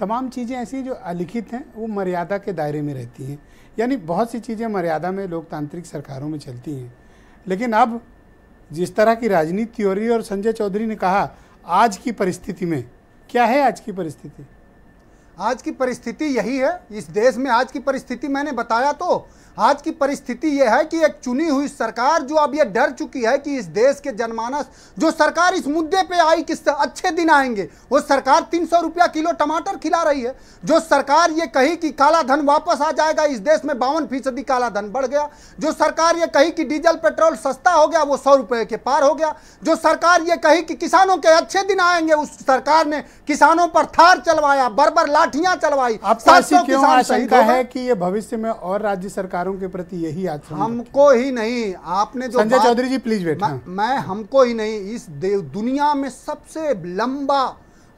तमाम चीज़ें ऐसी जो अलिखित हैं वो मर्यादा के दायरे में रहती हैं, यानी बहुत सी चीज़ें मर्यादा में लोकतांत्रिक सरकारों में चलती हैं। लेकिन अब जिस तरह की राजनीति थ्योरी और संजय चौधरी ने कहा, आज की परिस्थिति में क्या है? आज की परिस्थिति, आज की परिस्थिति यही है इस देश में। आज की परिस्थिति मैंने बताया, तो आज की परिस्थिति यह है कि एक चुनी हुई सरकार जो अब यह डर चुकी है कि इस देश के जनमानस, जो सरकार इस मुद्दे पे आई कि अच्छे दिन आएंगे, वो सरकार 300 रुपया किलो टमाटर खिला रही है। जो सरकार ये कही कि काला धन वापस आ जाएगा, इस देश में 52% काला धन बढ़ गया। जो सरकार ये कही कि डीजल पेट्रोल सस्ता हो गया, वो 100 रुपये के पार हो गया। जो सरकार ये कही कि किसानों के अच्छे दिन आएंगे, उस सरकार ने किसानों पर थार चलवाया, बर्बर लाठियां चलवाई। आपको है कि ये भविष्य में और राज्य सरकारों के प्रति यही आचरण हमको ही नहीं, आपने जो संजय चौधरी जी प्लीज बैठना, मैं हमको ही नहीं, इस दुनिया में सबसे लंबा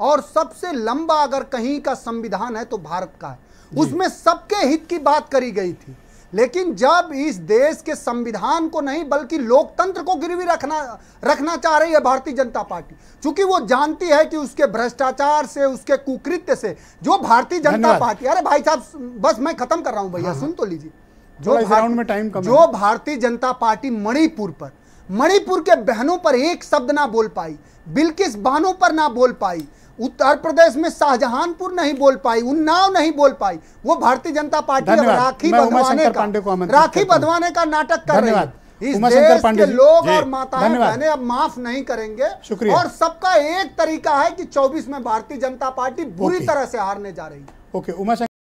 और सबसे लंबा अगर कहीं का संविधान है तो भारत का है। उसमें सबके हित की बात करी गई थी, लेकिन जब इस देश के संविधान को नहीं बल्कि लोकतंत्र को गिरवी रखना चाह रही है भारतीय जनता पार्टी, क्योंकि वो जानती है कि उसके भ्रष्टाचार से, उसके कुकृत्य से जो भारतीय जनता पार्टी, अरे भाई साहब बस मैं खत्म कर रहा हूं भैया, सुन तो लीजिए, जो भारतीय जनता पार्टी मणिपुर के बहनों पर एक शब्द ना बोल पाई, बिल्किस बहनों पर ना बोल पाई, उत्तर प्रदेश में शाहजहांपुर नहीं बोल पाई, उन्नाव नहीं बोल पाई, वो भारतीय जनता पार्टी राखी बंधवाने का नाटक कर रही है। इस देश के लोग और माताएं बहने अब माफ नहीं करेंगे, और सबका एक तरीका है कि 24 में भारतीय जनता पार्टी बुरी तरह से हारने जा रही है।